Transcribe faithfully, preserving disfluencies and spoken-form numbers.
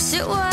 I should work.